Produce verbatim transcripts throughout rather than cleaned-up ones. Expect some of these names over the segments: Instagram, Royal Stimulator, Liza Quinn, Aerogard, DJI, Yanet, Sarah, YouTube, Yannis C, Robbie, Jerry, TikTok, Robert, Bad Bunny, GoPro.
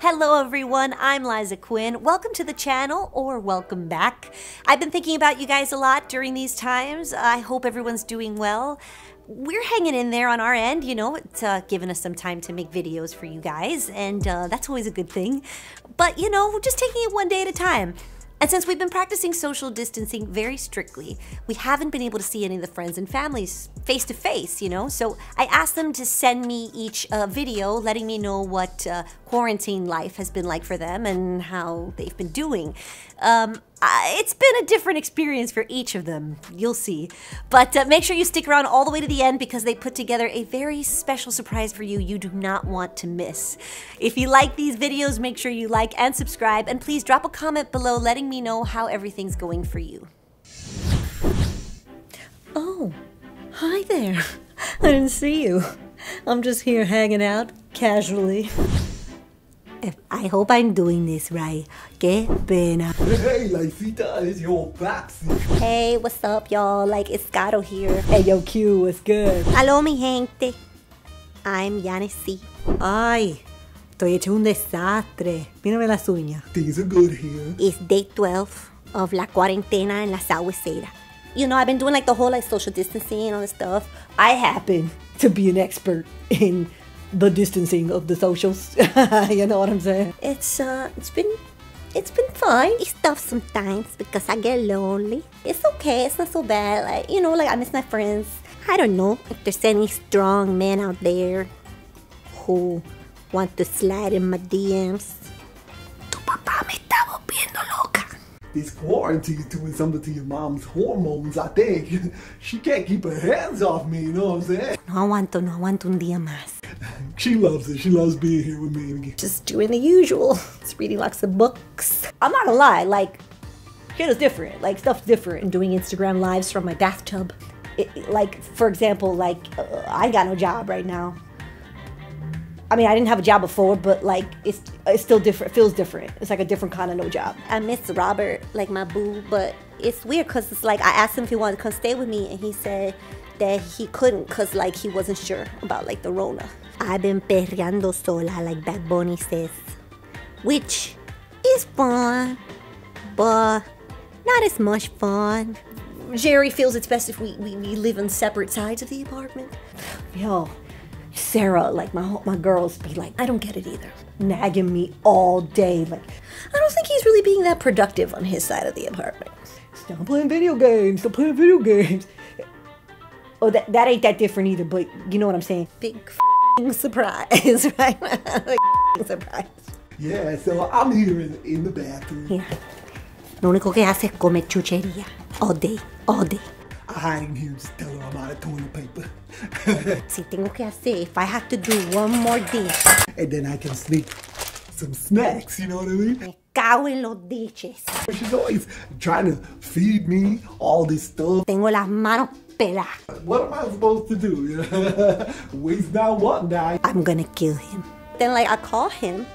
Hello everyone, I'm Liza Quinn. Welcome to the channel, or welcome back. I've been thinking about you guys a lot during these times. I hope everyone's doing well. We're hanging in there on our end, you know, it's uh, given us some time to make videos for you guys, and uh, that's always a good thing. But you know, we're just taking it one day at a time. And since we've been practicing social distancing very strictly, we haven't been able to see any of the friends and families face to face, you know? So I asked them to send me each uh, video letting me know what uh, quarantine life has been like for them and how they've been doing. Um, I, it's been a different experience for each of them, you'll see. But uh, make sure you stick around all the way to the end because they put together a very special surprise for you you do not want to miss. If you like these videos, make sure you like and subscribe, and please drop a comment below letting me know how everything's going for you. Oh, hi there. I didn't see you. I'm just here hanging out casually. I hope I'm doing this right. Que pena. Hey, Lizita, it's your Babsy. Hey, what's up, y'all? Like, it's Gato here. Hey, yo, Q, what's good? Hello, mi gente. I'm Yannis C. Ay, estoy hecho un desastre. Mírame las uñas. Things are good here. It's day twelve of la cuarentena en la saucera. You know, I've been doing like the whole like social distancing and all this stuff. I happen to be an expert in the distancing of the socials. You know what I'm saying? It's uh it's been it's been fine. It's tough sometimes because I get lonely. It's okay, it's not so bad. Like, you know, like I miss my friends. I don't know if there's any strong men out there who want to slide in my D Ms. Tu papá me está volviendo loca. This quarantine is doing something to your mom's hormones, I think. She can't keep her hands off me, you know what I'm saying? No aguanto, no aguanto un día más. She loves it. She loves being here with me. Just doing the usual. Just reading lots of books. I'm not gonna lie, like, shit is different. Like, stuff's different. I'm doing Instagram lives from my bathtub. It, it, like, for example, like, uh, I got no job right now. I mean, I didn't have a job before, but like, it's it's still different. It feels different. It's like a different kind of no job. I miss Robert, like my boo, but it's weird because it's like I asked him if he wanted to come stay with me, and he said that he couldn't because like he wasn't sure about like the Rona. I've been perreando sola, like Bad Bunny says, which is fun, but not as much fun. Jerry feels it's best if we we, we live on separate sides of the apartment. Yo. Sarah, like my my girls, be like, I don't get it either. Nagging me all day, like, I don't think he's really being that productive on his side of the apartment. Stop playing video games, stop playing video games. Oh, that, that ain't that different either, but you know what I'm saying. Big f***ing surprise, right? Like f***ing surprise. Yeah, so I'm here in, in the bathroom. Yeah. Lo único que hace es comer chuchería. All day, all day. I hide in here and just tell her I'm out of toilet paper. See, tengo que hacer if I have to do one more dish. And then I can sneak some snacks, you know what I mean? Me cago en los dishes. She's always trying to feed me all this stuff. Tengo las manos peladas. What am I supposed to do? Waste not, what now? I'm gonna kill him. Then like I call him,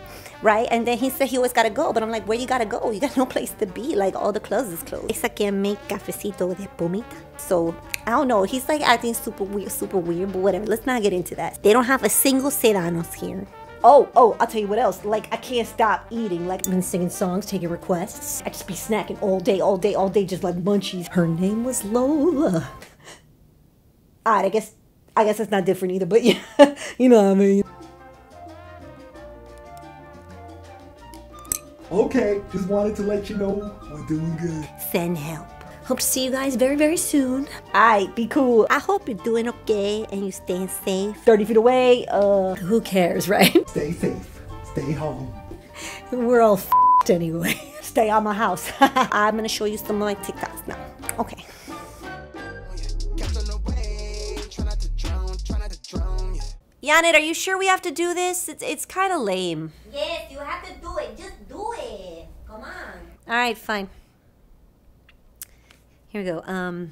right? And then he said he always gotta go, but I'm like, where you gotta go? You got no place to be, like all the clubs is closed. Esa que make cafecito de pomita. So, I don't know, he's like acting super weird, super weird, but whatever, let's not get into that. They don't have a single Serranos here. Oh, oh, I'll tell you what else, like I can't stop eating, like I've been singing songs, taking requests. I just be snacking all day, all day, all day, just like munchies. Her name was Lola. All right, I guess, I guess it's not different either, but yeah, you know what I mean. Okay, just wanted to let you know we're doing good. Send help. Hope to see you guys very, very soon. Alright, be cool. I hope you're doing okay and you're staying safe. thirty feet away, uh, who cares, right? Stay safe. Stay home. We're all f***ed anyway. Stay out of my house. I'm gonna show you some of my TikToks now. Okay. Yanet, are you sure we have to do this? It's, it's kind of lame. Yes, you have to do it. Just do it. Come on. All right, fine. Here we go. Um,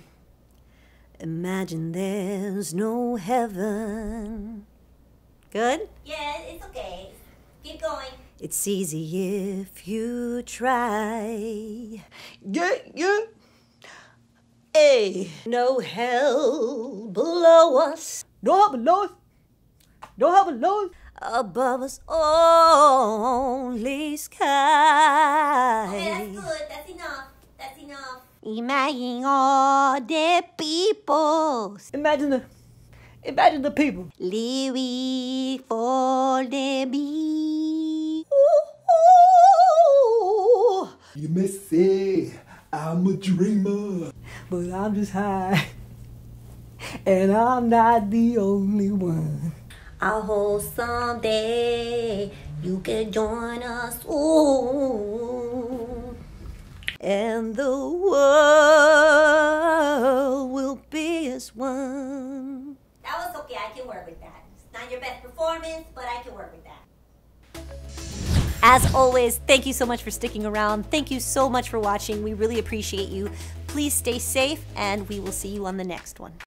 imagine there's no heaven. Good? Yeah, it's okay. Keep going. It's easy if you try. Yeah, yeah. Hey. No hell below us. No hell below us. Don't have a load above us all. sky. Okay, that's good. That's enough. That's enough. Imagine all the people. Imagine the, imagine the people. Living for the bee. Ooh, ooh. You may say I'm a dreamer, but I'm just high. And I'm not the only one. I hope someday you can join us. Ooh. And the world will be as one. That was okay, I can work with that. It's not your best performance, but I can work with that. As always, thank you so much for sticking around. Thank you so much for watching. We really appreciate you. Please stay safe, and we will see you on the next one.